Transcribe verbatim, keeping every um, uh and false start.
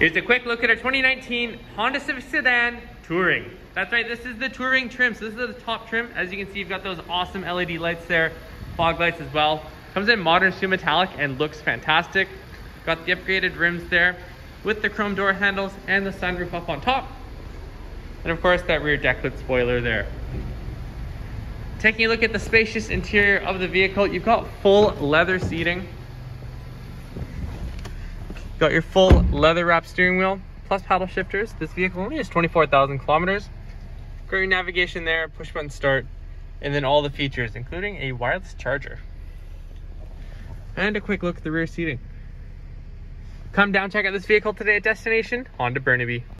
Here's a quick look at our twenty nineteen Honda Civic Sedan Touring. That's right, this is the Touring trim. So this is the top trim. As you can see, you've got those awesome L E D lights there, fog lights as well. Comes in Modern Soul Metallic and looks fantastic. Got the upgraded rims there with the chrome door handles and the sunroof up on top. And of course, that rear decklit spoiler there. Taking a look at the spacious interior of the vehicle, you've got full leather seating. Got your full leather wrap steering wheel plus paddle shifters. This vehicle only has twenty-four thousand kilometers. Got your navigation there, push button start, and then all the features, including a wireless charger. And a quick look at the rear seating. Come down, check out this vehicle today at Destination Honda Burnaby.